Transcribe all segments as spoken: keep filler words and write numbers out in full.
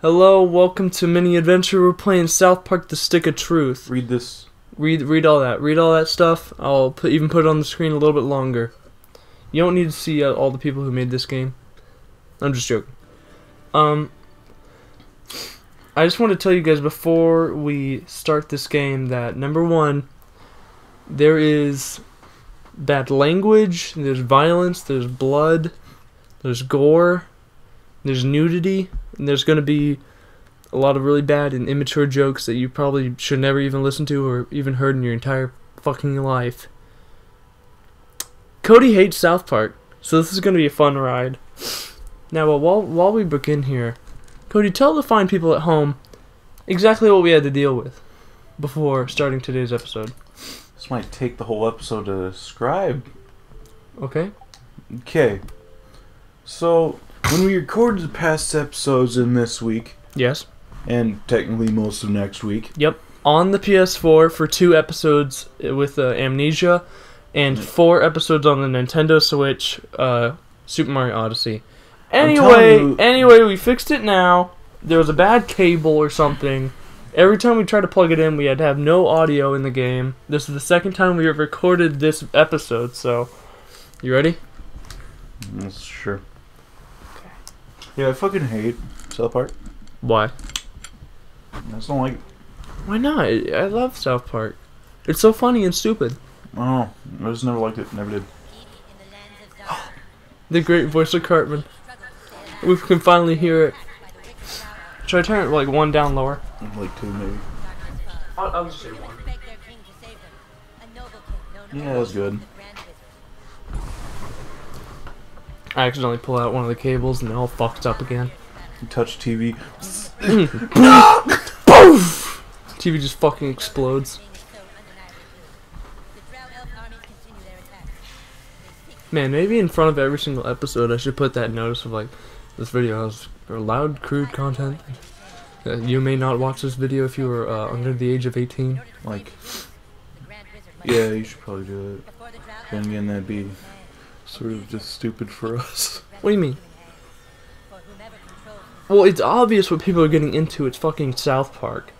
Hello, welcome to Mini Adventure. We're playing South Park the Stick of Truth. Read this. Read read all that. Read all that stuff. I'll put, even put it on the screen a little bit longer. You don't need to see uh, all the people who made this game. I'm just joking. Um, I just want to tell you guys before we start this game that, number one, there is bad language, there's violence, there's blood, there's gore, there's nudity, and there's going to be a lot of really bad and immature jokes that you probably should never even listen to or even heard in your entire fucking life. Cody hates South Park, so this is going to be a fun ride. Now, while, while we begin here, Cody, tell the fine people at home exactly what we had to deal with before starting today's episode. This might take the whole episode to describe. Okay. Okay. So, when we recorded the past episodes in this week... Yes. And technically most of next week. Yep. On the P S four for two episodes with uh, Amnesia, and four episodes on the Nintendo Switch, uh, Super Mario Odyssey. Anyway, you, anyway, we fixed it now. There was a bad cable or something. Every time we tried to plug it in, we had to have no audio in the game. This is the second time we have recorded this episode, so... You ready? Yes, sure. Okay. Yeah, I fucking hate South Park. Why? I just don't like it. Why not? I love South Park. It's so funny and stupid. Oh, I just never liked it. Never did. The great voice of Cartman. We can finally hear it. Should I turn it like one down lower? Like two, maybe. I'll, I'll just say one. Yeah, that was good. I accidentally pulled out one of the cables and it all fucked up again. You touch T V. Poof! T V just fucking explodes. Man, maybe in front of every single episode, I should put that notice of like, this video has loud, crude content. Uh, you may not watch this video if you are uh, under the age of eighteen. Like, yeah, you should probably do it. Then again, that'd be sort of just stupid for us. What do you mean? Well, it's obvious what people are getting into. It's fucking South Park.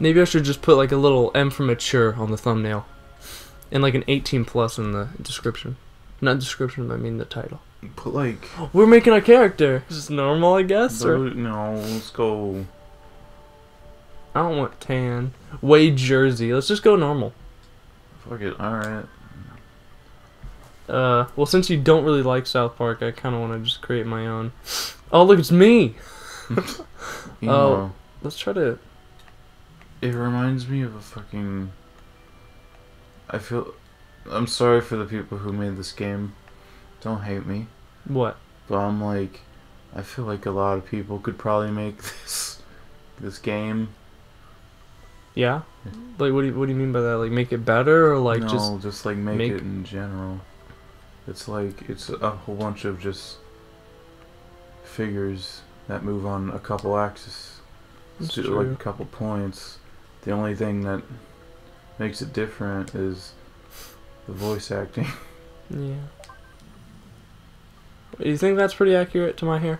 Maybe I should just put like a little M for mature on the thumbnail. And like an eighteen plus in the description. Not description, but I mean the title. But like... We're making a character! Is this normal, I guess? Or? No, let's go... I don't want tan. Wade Jersey. Let's just go normal. Fuck it, alright. Uh, well, since you don't really like South Park, I kind of want to just create my own. Oh, look, it's me! Oh, you know, let's try to... It reminds me of a fucking... I feel... I'm sorry for the people who made this game. Don't hate me. What? But I'm like... I feel like a lot of people could probably make this... This game. Yeah? Like, what do you, what do you mean by that? Like, make it better? Or like, no, just... No, just like, make, make it in general. It's like... It's a whole bunch of just... Figures that move on a couple axes. That's true. Like, a couple points. The only thing that... makes it different is the voice acting. Yeah. You think that's pretty accurate to my hair?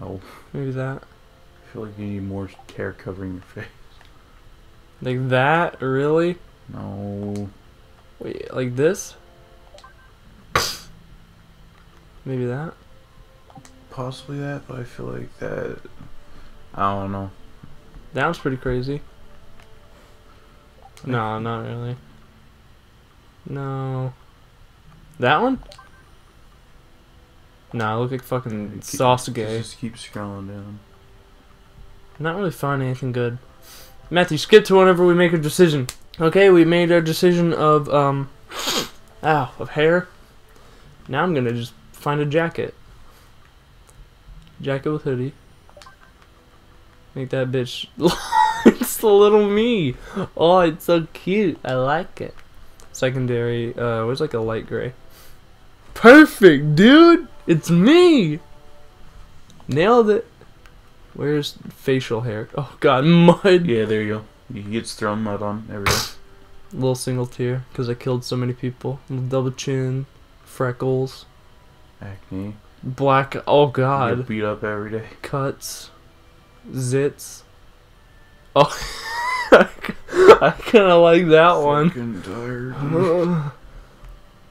No. Maybe that. I feel like you need more hair covering your face. Like that? Really? No. Wait, like this? Maybe that? Possibly that, but I feel like that... I don't know. That was pretty crazy. No, not really. No. That one? Nah, I look like fucking Sasuke. Just keep scrolling down. Not really finding anything good. Matthew, skip to whenever we make a decision. Okay, we made our decision of, um... ow, of hair. Now I'm gonna just find a jacket. Jacket with hoodie. Make that bitch... It's the little me. Oh, it's so cute. I like it. Secondary, uh, where's like a light gray? Perfect, dude! It's me! Nailed it. Where's facial hair? Oh, God, mud. Yeah, there you go. He gets thrown mud on everywhere. Little single tear, because I killed so many people. Little double chin, freckles. Acne. Black. Oh god. You get beat up every day. Cuts. Zits. Oh. I kind of like that one. Fucking tired.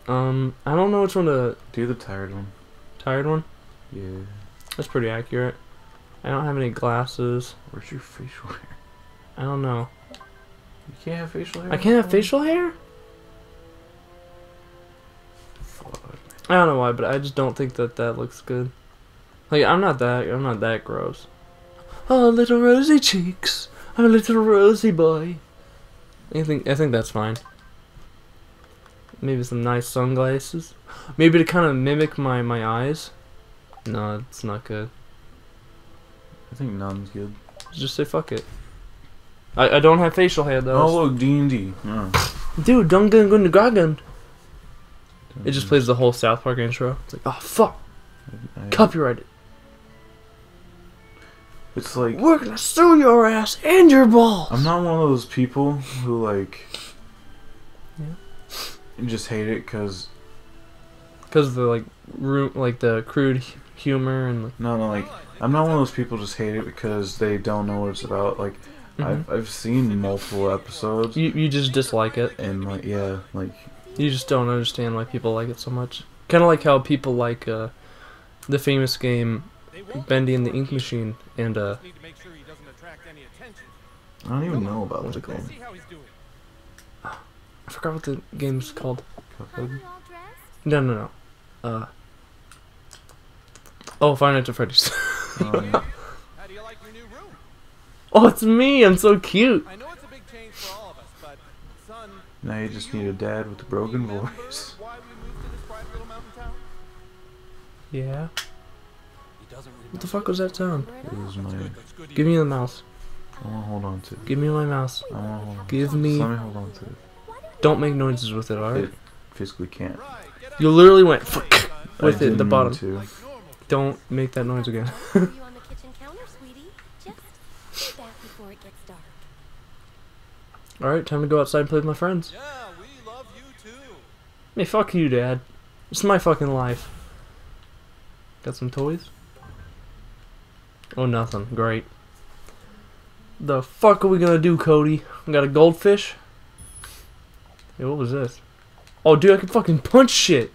um, I don't know which one to do. The tired one. Tired one. Yeah. That's pretty accurate. I don't have any glasses. Where's your facial hair? I don't know. You can't have facial hair? I can't have facial hair? Fuck. I don't know why, but I just don't think that that looks good. Like, I'm not that, I'm not that gross. Oh, little rosy cheeks. I'm a little rosy boy. I think, I think that's fine. Maybe some nice sunglasses. Maybe to kind of mimic my, my eyes. No, it's not good. I think none's good. Just say fuck it. I, I don't have facial hair though. Oh look, D and D. Yeah. Dude, don't gun gun gagun. It just plays the whole South Park intro. It's like, oh fuck. I, I, Copyrighted. It's like, we're gonna sue your ass and your balls. I'm not one of those people who like, yeah, just hate it because because of the like room, like the crude humor and like, no no like I'm not one of those people who just hate it because they don't know what it's about. Like, mm-hmm. I've I've seen multiple episodes. You you just dislike it. And like, yeah, like you just don't understand why people like it so much. Kind of like how people like uh, the famous game Bendy and the Ink Machine and uh. I don't even know about what it's called. I forgot what the game's called. No no no. Uh. Oh, Five Nights at Freddy's. Oh, yeah. How do you like your new room? Oh, it's me! I'm so cute! I know it's a big change for all of us, but son, now you just need a dad with a broken voice. Why we moved to this quiet little mountain town? Yeah. He doesn't remember. What the fuck was that sound? It was my... Give me the mouse. I wanna hold on to it. Give me my mouse. I wanna hold on. Give me... Let me hold on to it. Don't make noises with it, alright? It physically can't. You literally went... Fuck! With it at the bottom. To. Don't make that noise again. Alright, time to go outside and play with my friends. Yeah, we love you too. Hey, fuck you, Dad. It's my fucking life. Got some toys? Oh, nothing. Great. The fuck are we gonna do, Cody? I got a goldfish? Hey, what was this? Oh, dude, I can fucking punch shit!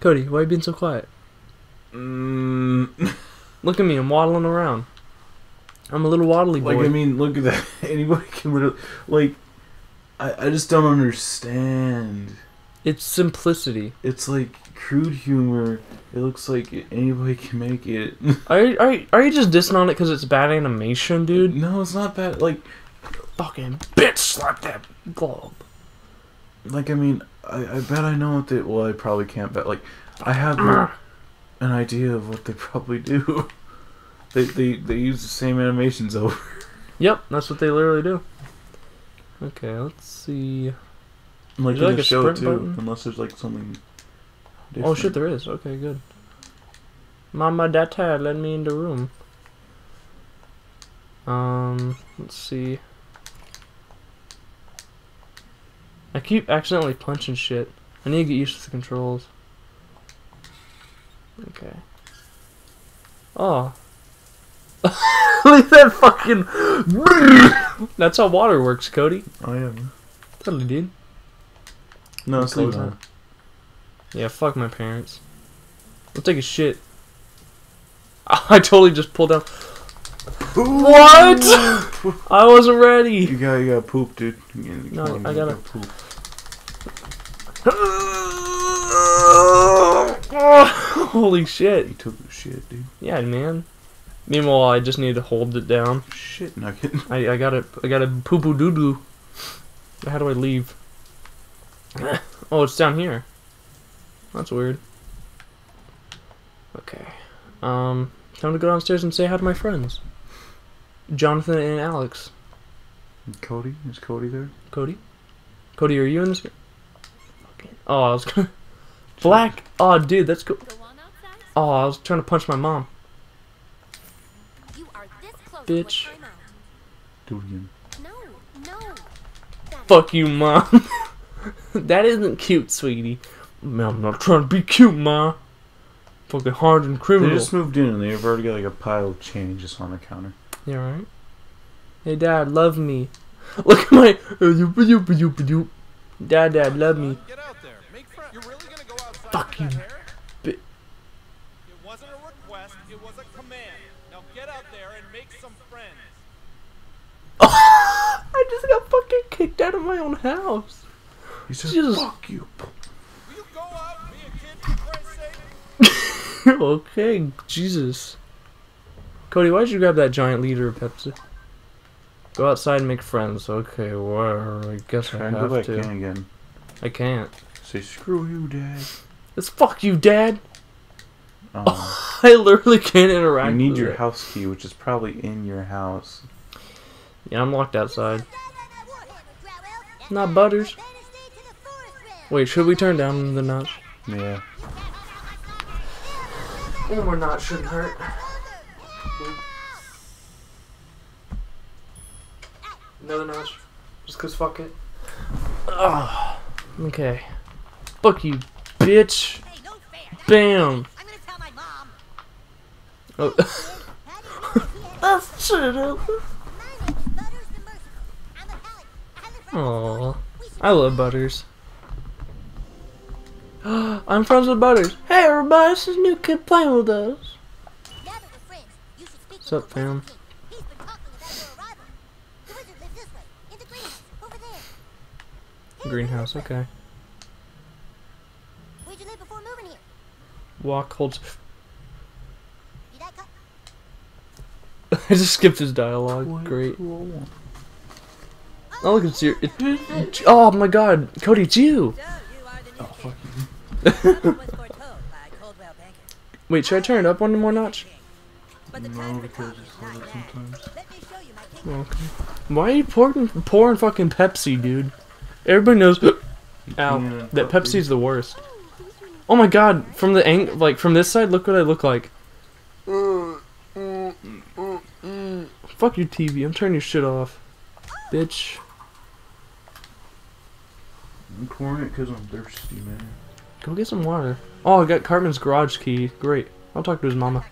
Cody, why are you being so quiet? Mm. Look at me, I'm waddling around. I'm a little waddly boy. Like, I mean, look at that. Anybody can literally... Like, I, I just don't understand. It's simplicity. It's like crude humor. It looks like anybody can make it. Are, are, are you just dissing on it because it's bad animation, dude? No, it's not bad. Like, fucking bitch slap that globe. Like, I mean... I, I bet I know what they... Well, I probably can't bet. Like, I have like, an idea of what they probably do. They, they they use the same animations over. Yep, that's what they literally do. Okay, let's see. Like, in like the show, too. Button? Unless there's, like, something different. Oh, shit, there is. Okay, good. Mama, dad, tired. Let me in the room. Um, let's see. I keep accidentally punching shit. I need to get used to the controls. Okay. Oh. Look at that fucking... That's how water works, Cody. I am. Totally, dude. No, it's sleep time. Yeah, fuck my parents. I'll take a shit. I totally just pulled down... Ooh. What? I wasn't ready. You got, you got poop, dude. You gotta, no, on, I gotta, gotta poop. Holy shit! You took shit, dude. Yeah, man. Meanwhile, I just need to hold it down. Shit nugget. I, I gotta, I gotta poo poo doo doo. How do I leave? Oh, it's down here. That's weird. Okay. Um, time to go downstairs and say hi to my friends. Jonathan and Alex. Cody? Is Cody there? Cody? Cody, are you in this? Oh, I was gonna... Black? Oh, dude, that's cool. Oh, I was trying to punch my mom. You are this close. Bitch. Do it again. No, no. Fuck you, mom. That isn't cute, sweetie. I'm not trying to be cute, ma. fucking hard and criminal. They just moved in and they've already got like a pile of change just on the counter. Yeah, right? Hey, Dad, love me. Look at my... Dad, Dad, love me. Get out there. Make friends. You're really gonna go outside. Fuck you. It wasn't a request, it was a command. Now get out there and make some friends. I just got fucking kicked out of my own house. He said, Jesus. Fuck you. Will you go out and be a kid for Christ's sake? Okay, Jesus. Cody, why'd you grab that giant liter of Pepsi? Go outside and make friends. Okay, well, I guess I, I have I to. I can again. I can't. Say, screw you, Dad. It's fuck you, Dad. Um, oh, I literally can't interact with it. You need your house key, which is probably in your house. Yeah, I'm locked outside. Not Butters. Wait, should we turn down the notch? Yeah. One more notch shouldn't hurt. Another notch. Just cause fuck it. Ugh. Okay. Fuck you, bitch. Bam. Oh. That's shit up. Aww. I love Butters. I'm friends with Butters. Hey everybody, this is new kid playing with us. What's up, fam? Greenhouse, okay. Where'd you live before moving here? Walk holds. I just skipped his dialogue. What? Great. Cool. Oh look, it's your. It, it, oh my God, Cody, it's you. So you oh fuck you. Wait, should I turn it up one more notch? No, because it's hard sometimes. Okay. Why are you pouring, pouring fucking Pepsi, dude? Everybody knows ow, that Pepsi's the worst. Oh my God, from the angle, like from this side, look what I look like. Fuck your T V, I'm turning your shit off. Bitch. I'm pouring it because I'm thirsty, man. Go get some water. Oh, I got Cartman's garage key. Great. I'll talk to his mama.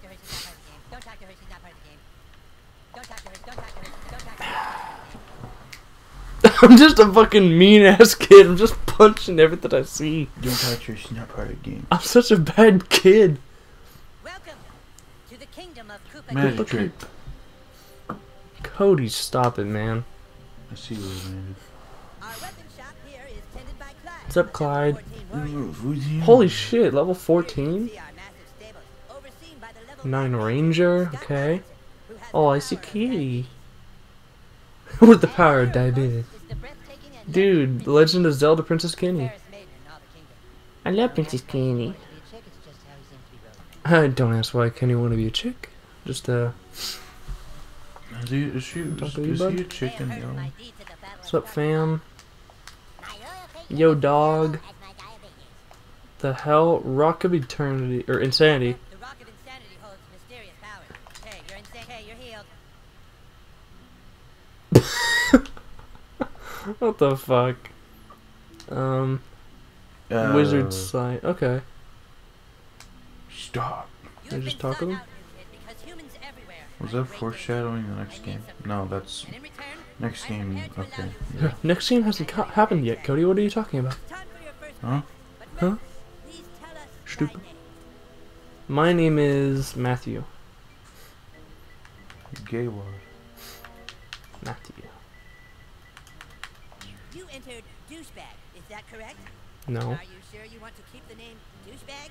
I'm just a fucking mean ass kid. I'm just punching everything I see. Don't touch her, she's not part of the game. I'm such a bad kid. Welcome to the kingdom of Koopa. Magic trick. Cody, stop it, man. I see where you landed. Our weapon shop here is tended by Clyde. What's up, Clyde? Ooh, holy shit, level fourteen? Nine Ranger, okay. Oh, I see Kitty. With the power of diabetes. Dude, Legend of Zelda Princess Kenny. I love Princess Kenny. I don't ask why Kenny want to be a chick. Just, uh... Is he, is she, is, is he a chicken, yo? What's up, fam? Yo, dog. The hell? Rock of Eternity, or Insanity. What the fuck? Um, uh, wizard sign. Okay. Stop. Can I just talk to them? Was that foreshadowing the next game? No, that's next game. Okay. Yeah. Next game hasn't ca happened yet, Cody. What are you talking about? Huh? Huh? Stupid. My name is Matthew. Gayward. Matthew. You entered douchebag, is that correct? No. Are you sure you want to keep the name douchebag?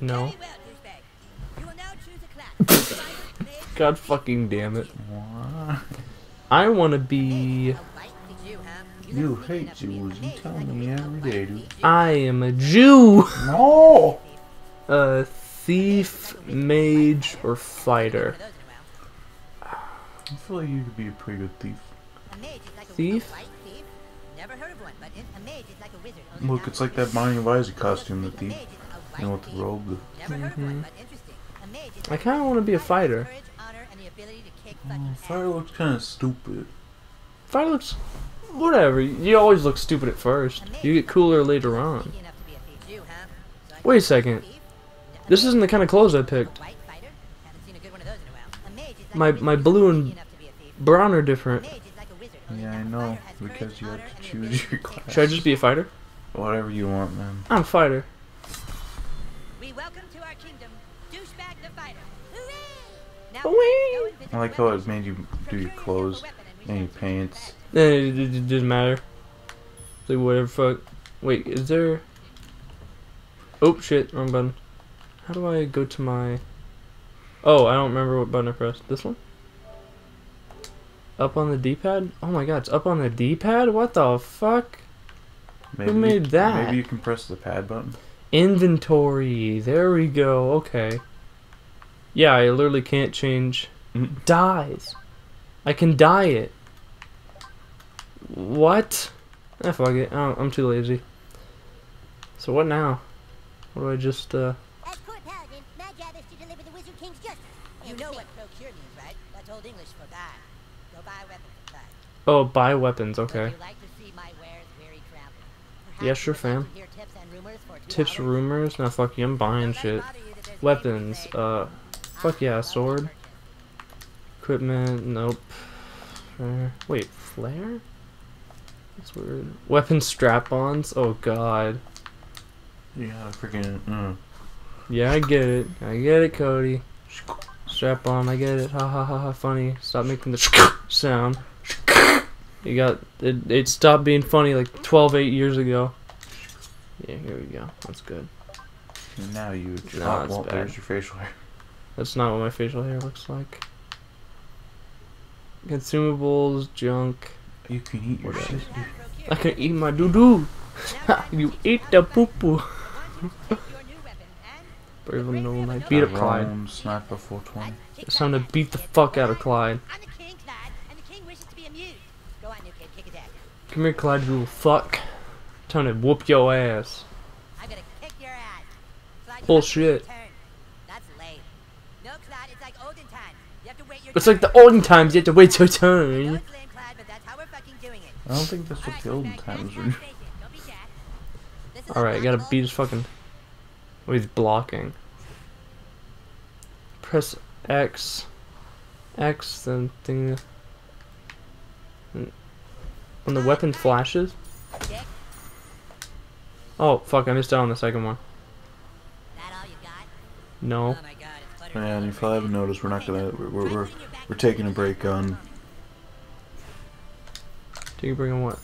No. Very well, douchebag. You will now choose a class. God fucking damn it. What? I want to be... You hate Jews, you tell me every day, dude. I am a Jew! No! A thief, mage, or fighter. I feel like you could be a pretty good thief. Thief? Look, it's like that Mind of Isaac costume, the thief. You know, with the robe. Mm-hmm. I kind of want to be a fighter. Oh, fire looks kind of stupid. Fire looks... Whatever. You always look stupid at first. You get cooler later on. Wait a second. This isn't the kind of clothes I picked. My my blue and brown are different. Yeah, I know, because you have to choose your class. Should I just be a fighter? Whatever you want, man. I'm a fighter. We welcome to our kingdom, douchebag the fighter. Hooray! I like how it made you do your clothes and your pants. It, it, it didn't matter. Like whatever. Fuck. Wait, is there? Oh shit! Wrong button. How do I go to my? Oh, I don't remember what button I pressed. This one? Up on the D-pad? Oh my god, it's up on the D-pad? What the fuck? Maybe, who made that? Maybe you can press the pad button. Inventory. There we go. Okay. Yeah, I literally can't change. Mm-hmm. Dies. I can dye it. What? Ah, fuck it. Oh, I'm too lazy. So what now? What do I just, uh... You know what procure means, right? That's old English for buy. Go buy weapons. Buy. Oh, buy weapons. Okay. Would you like to see my wares, weary traveler? Yeah, sure, fam. Tips, and rumors, for tips rumors? Nah, fuck you. I'm buying so shit. Weapons. Uh, fuck yeah, sword. Equipment. Nope. Flare. Wait, flare? That's weird. Weapon strap-ons. Oh god. Yeah, freaking. Mm. Yeah, I get it. I get it, Cody. Strap on, I get it. Ha ha ha ha. Funny. Stop making the sound. You got it. It stopped being funny like twelve, eight years ago. Yeah, here we go. That's good. Now you drop. Nah, there's your facial hair. That's not what my facial hair looks like. Consumables, junk. You can eat your shit. I can eat my doo doo. You eat the poo poo. Even though I beat up Clyde. It's time to beat the fuck out of Clyde. Come here, Clyde, you little fuck. Time to whoop your ass. Bullshit. It's like the olden times, you have to wait your turn. I don't think that's what the olden times were. Alright, gotta beat his fucking. Oh, he's blocking. Press X. X, then thing. When the weapon flashes. Oh, fuck, I missed out on the second one. No. Man, if I haven't noticed, we're not gonna. We're, we're, we're, we're taking a break on. Taking a break on what?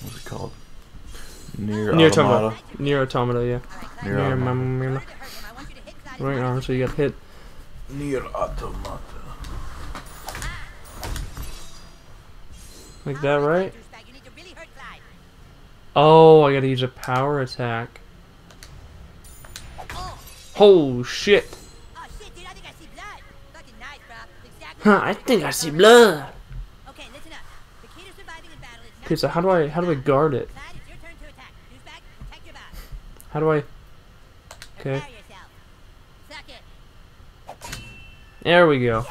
What's it called? NieR Automata. NieR Automata, yeah. NieR Automata. Right arm, so you got hit. NieR Automata. Like that, right? Oh, I gotta use a power attack. Oh shit! Huh, I think I see blood. Okay, so how do I how do I guard it? How do I? Okay. There we go.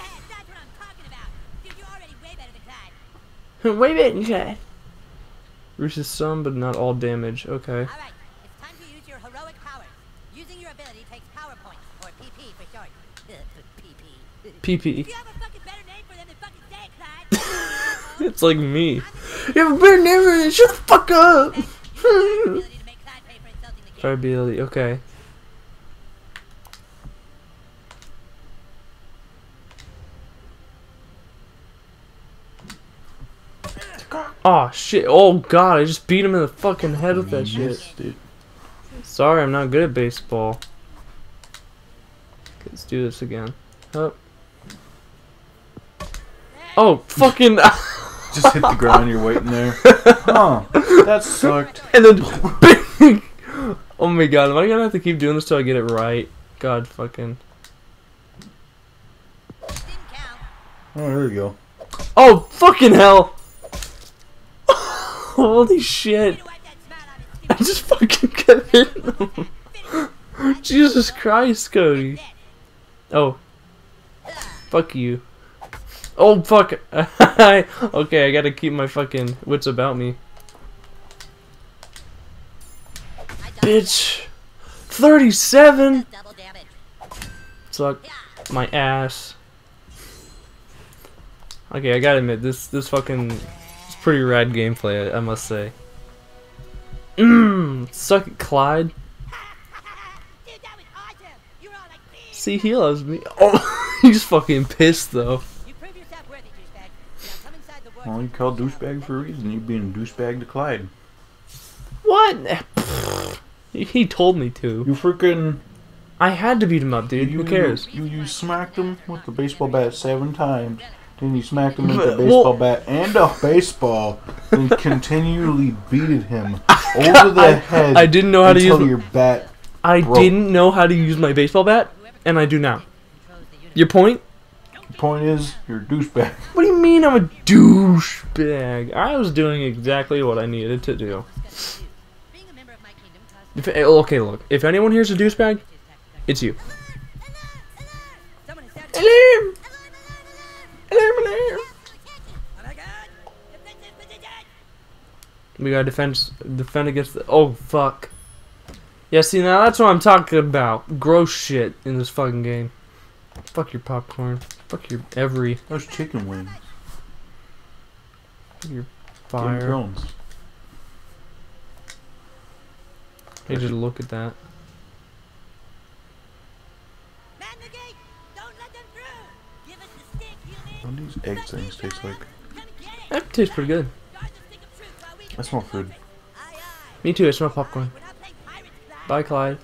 Way better than Clyde. Reduces some, but not all damage. Okay. Alright, it's time to use your heroic powers. Using your ability takes power points, or P P for short. P P. P P. You have a fucking better name for them than fucking say, Clyde. It's like me. You have a better name for them. Shut the fuck up. Fireability, okay. Oh shit, oh god, I just beat him in the fucking head with that shit. Dude. Sorry, I'm not good at baseball. Let's do this again. Oh, oh fucking. Just hit the ground, you're waiting there. Huh, that sucked. And then bing! Oh my god, am I gonna have to keep doing this till I get it right? God fucking. Oh, here we go. Oh, fucking hell! Holy shit! I just fucking got hit him. Jesus Christ, Cody. Oh. Fuck you. Oh, fuck. Okay, I gotta keep my fucking wits about me. Bitch, thirty-seven! Suck my ass. Okay, I gotta admit, this this fucking it's pretty rad gameplay, I, I must say. Mmm, suck it, Clyde. Dude, that was awesome. You're all like, see, he loves me. Oh, he's fucking pissed though. You prove yourself worthy, douchebag. Now come inside the world. Well, you called douchebag for a reason. You being a douchebag to Clyde. What? He told me to. You freaking. I had to beat him up, dude. You, Who cares? You, you smacked him with the baseball bat seven times. Then you smacked him with the baseball well, bat and a baseball, and continually beat him over the I, head. I didn't know how to use your bat. I broke. didn't know how to use my baseball bat, and I do now. Your point? Your point is you're a douchebag. What do you mean I'm a douchebag? I was doing exactly what I needed to do. If, okay, look. If anyone here's a douchebag, it's you. Alarm! Alarm, alarm. We gotta defense, defend against the. Oh, fuck. Yeah, see, now that's what I'm talking about. Gross shit in this fucking game. Fuck your popcorn. Fuck your every. Those chicken wings. Fuck your fire. Game Jones. Hey, just look at that. What do these egg things taste like? That tastes pretty good. I smell food. Me too, I smell popcorn. Bye, Clyde.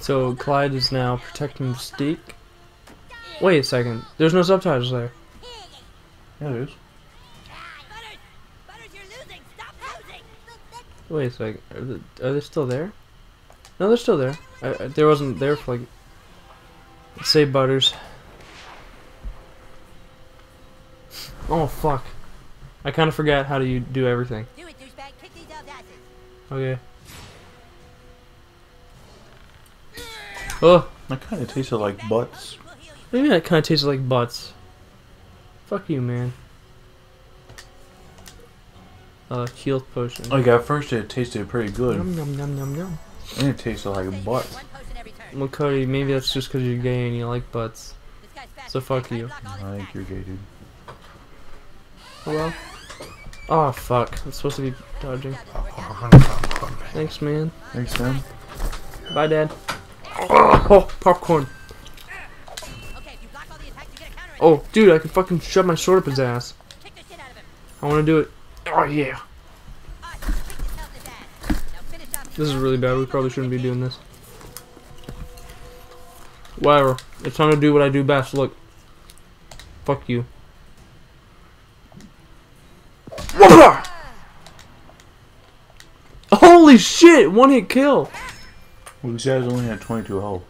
So, Clyde is now protecting the steak. Wait a second, there's no subtitles there. Yeah, there is. Wait a second, are they, are they still there? No, they're still there. I, I, there wasn't there for like... Say Butters. Oh fuck! I kind of forgot how do you do everything. Do it, douchebag. Kick these elves' asses. Okay. Oh, that kind of tasted like butts. Maybe that kind of tasted like butts. Fuck you, man. Uh, heal potion. Like at first it tasted pretty good. Yum yum yum yum yum. And it tasted like butts. Well, Cody, maybe that's just because you're gay and you like butts. So fuck you. I think you're gay, dude. Hello? Oh fuck, I'm supposed to be dodging. Thanks, man. Thanks, man. Bye, Dad. Oh, popcorn. Oh, dude, I can fucking shove my sword up his ass. I want to do it. Oh, yeah. This is really bad. We probably shouldn't be doing this. Whatever. It's time to do what I do best. Look. Fuck you. Holy shit! One hit kill. Well, these guys only had twenty-two health.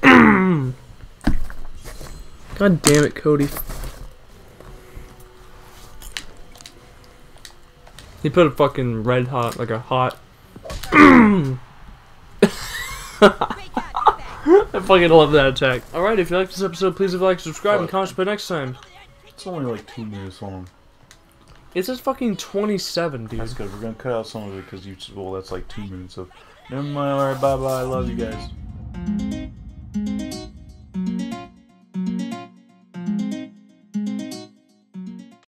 God damn it, Cody. He put a fucking red hot, like a hot. I fucking love that attack. Alright, if you like this episode, please leave a like, subscribe, and comment for next time. It's only like two minutes long. It says fucking twenty-seven, dude. That's good. We're gonna cut out some of it because you. Well, that's like two minutes of. Never mind. Alright, bye bye. I love you guys.